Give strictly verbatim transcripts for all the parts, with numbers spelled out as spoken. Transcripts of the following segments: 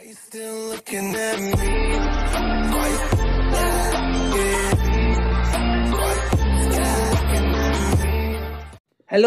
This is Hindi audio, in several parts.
हेलो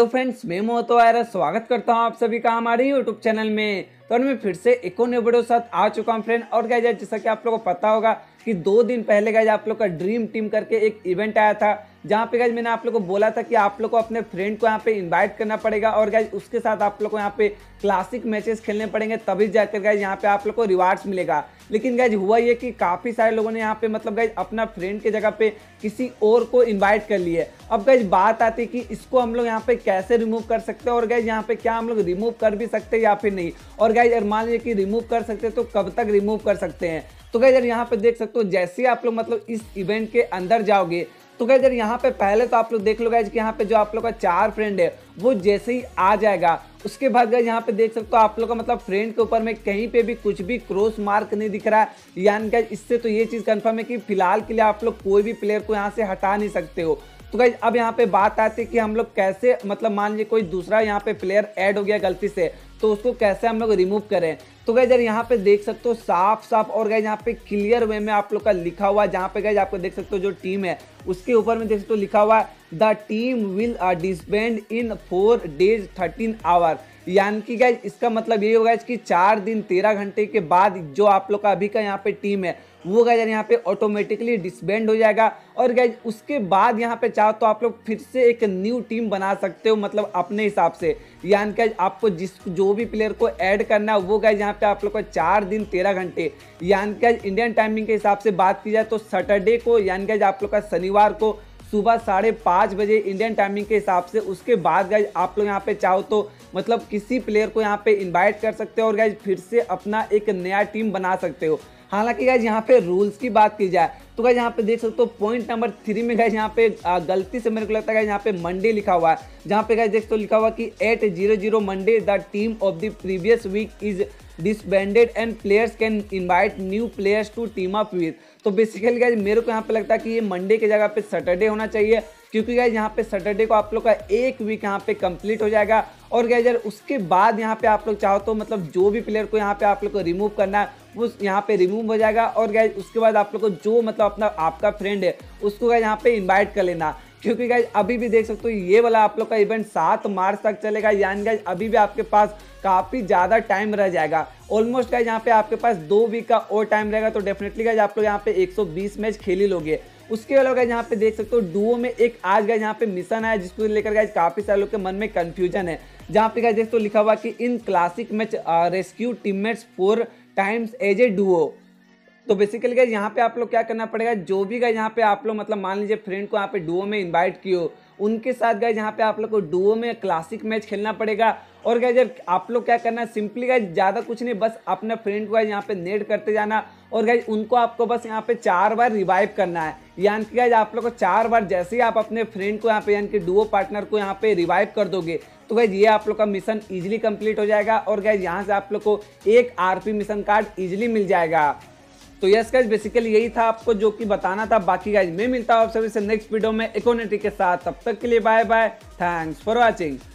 फ्रेंड्स, मैं मौत वायरस स्वागत करता हूं आप सभी का हमारे यूट्यूब चैनल में। तो मैं फिर से एक और नए वीडियो के साथ आ चुका हूं फ्रेंड। और गाइस, जैसा कि आप लोगों को पता होगा कि दो दिन पहले गाइस आप लोग का ड्रीम टीम करके एक इवेंट आया था, जहाँ पे गाइस मैंने आप लोगों को बोला था कि आप लोग को अपने फ्रेंड को यहाँ पे इनवाइट करना पड़ेगा और गाइस उसके साथ आप लोग को यहाँ पे क्लासिक मैचेस खेलने पड़ेंगे, तभी जाकर गाइस यहाँ पे आप लोग को रिवार्ड्स मिलेगा। लेकिन गाइस हुआ ये कि काफ़ी सारे लोगों ने यहाँ पे मतलब गाइस अपना फ्रेंड के जगह पे किसी और को इन्वाइट कर लिए। अब गाइस बात आती है कि इसको हम लोग यहाँ पे कैसे रिमूव कर सकते हैं और गाइस यहाँ पे क्या हम लोग रिमूव कर भी सकते हैं या फिर नहीं, और गाइस अगर मान लीजिए कि रिमूव कर सकते हैं तो कब तक रिमूव कर सकते हैं। तो गाइस यार यहाँ पे देख सकते हो, जैसे ही आप लोग मतलब इस इवेंट के अंदर जाओगे तो गाइस यार यहाँ पे पहले तो आप लोग देख लो गाइस कि यहाँ पे जो आप लोग का चार फ्रेंड है वो जैसे ही आ जाएगा उसके बाद गाइस यहाँ पे देख सकते हो आप लोग का मतलब फ्रेंड के ऊपर में कहीं पे भी कुछ भी क्रॉस मार्क नहीं दिख रहा है। यानी गाइस इससे तो ये चीज़ कन्फर्म है कि फिलहाल के लिए आप लोग कोई भी प्लेयर को यहाँ से हटा नहीं सकते हो। तो गाइस अब यहाँ पे बात आती है कि हम लोग कैसे मतलब मान लीजिए कोई दूसरा यहाँ पे प्लेयर ऐड हो गया गलती से, तो उसको कैसे हम लोग रिमूव करें। तो गाइस यार यहाँ पे देख सकते हो साफ साफ और गाइस यहाँ पे क्लियर वे में आप लोग का लिखा हुआ, जहाँ पे गाइस आपको देख सकते हो जो टीम है उसके ऊपर में देख सकते हो लिखा हुआ the team will disband in four days thirteen hour. यानी कि गाइस इसका मतलब ये होगा कि चार दिन तेरह घंटे के बाद जो आप लोग का अभी का यहाँ पे टीम है वो गाइस यार यहाँ पे ऑटोमेटिकली डिसबैंड हो जाएगा। और गाइस उसके बाद यहाँ पे चाहो तो आप लोग फिर से एक न्यू टीम बना सकते हो मतलब अपने हिसाब से। यानी कि आपको जिस जो भी प्लेयर को ऐड करना है वो गाइस यहाँ पे आप लोग को चार दिन तेरह घंटे यानी कि इंडियन टाइमिंग के हिसाब से बात की जाए तो सैटरडे को यानी कि आप लोग का शनिवार को सुबह साढ़े पाँच बजे इंडियन टाइमिंग के हिसाब से, उसके बाद गाइस आप लोग यहाँ पे चाहो तो मतलब किसी प्लेयर को यहाँ पे इन्वाइट कर सकते हो और गाइस फिर से अपना एक नया टीम बना सकते हो। हालांकि गाइस यहाँ पे रूल्स की बात की जाए तो गाइस यहाँ पे देख सकते हो पॉइंट नंबर थ्री में गाइस यहाँ पे गलती से मेरे को लगता है गाइस यहाँ पे मंडे लिखा हुआ है, जहाँ पे गाइस देख सकते हो लिखा हुआ कि at zero zero Monday the team of the previous week is disbanded and players can invite new players to team up with. तो बेसिकली गाइस मेरे को यहाँ पे लगता है कि ये मंडे की जगह पे सैटरडे होना चाहिए, क्योंकि गाइस यहाँ पे सैटरडे को आप लोग का एक वीक यहाँ पे कंप्लीट हो जाएगा। और गाइस यार उसके बाद यहाँ पे आप लोग चाहो तो मतलब जो भी प्लेयर को यहाँ पे आप लोग को रिमूव करना है वो यहाँ पे रिमूव हो जाएगा। और गाइस उसके बाद आप लोग को जो मतलब अपना आपका फ्रेंड है उसको गाइस यहाँ पे इन्वाइट कर लेना, क्योंकि गाइस अभी भी देख सकते हो ये वाला आप लोग का इवेंट सात मार्च तक चलेगा। यानी गाइस अभी भी आपके पास काफ़ी ज़्यादा टाइम रह जाएगा, ऑलमोस्ट गाइस यहाँ पे आपके पास दो वीक का और टाइम रहेगा। तो डेफिनेटली गाइस आप लोग यहाँ पे एक सौ बीस मैच खेल ही लोगे। उसके अलावा गाइस यहाँ पे देख सकते हो डुओ में एक आज गाइस यहाँ पे मिशन आया जिसको लेकर गाइस काफ़ी सारे लोग के मन में कन्फ्यूजन है, जहाँ पे गाइस देख सकते हो लिखा हुआ कि in classic match rescue teammates four times as a duo. तो बेसिकली गाइस यहाँ पे आप लोग क्या करना पड़ेगा, जो भी गाइस यहाँ पे आप लोग मतलब मान लीजिए फ्रेंड को यहाँ पे डुओ में इनवाइट किए हो उनके साथ गाइस यहाँ पे आप लोग को डुओ में क्लासिक मैच खेलना पड़ेगा। और गाइस जब आप लोग क्या करना है सिंपली गाइस ज़्यादा कुछ नहीं, बस अपने फ्रेंड को गाइस यहाँ पे नेट करते जाना और गाइस उनको आपको बस यहाँ पे चार बार रिवाइव करना है। यानी कि गाइस आप लोग को चार बार जैसे ही आप अपने फ्रेंड को यहाँ पे यानी कि डुओ पार्टनर को यहाँ पे रिवाइव कर दोगे तो गाइस ये आप लोग का मिशन ईजिली कम्प्लीट हो जाएगा और गाइस यहाँ से आप लोग को एक R P mission card easily मिल जाएगा। तो यस गाइस बेसिकली यही था आपको जो कि बताना था। बाकी गाइस मैं मिलता हूँ आप सभी से नेक्स्ट वीडियो में एक और नई ट्रिक के साथ, तब तक के लिए bye bye, thanks for watching.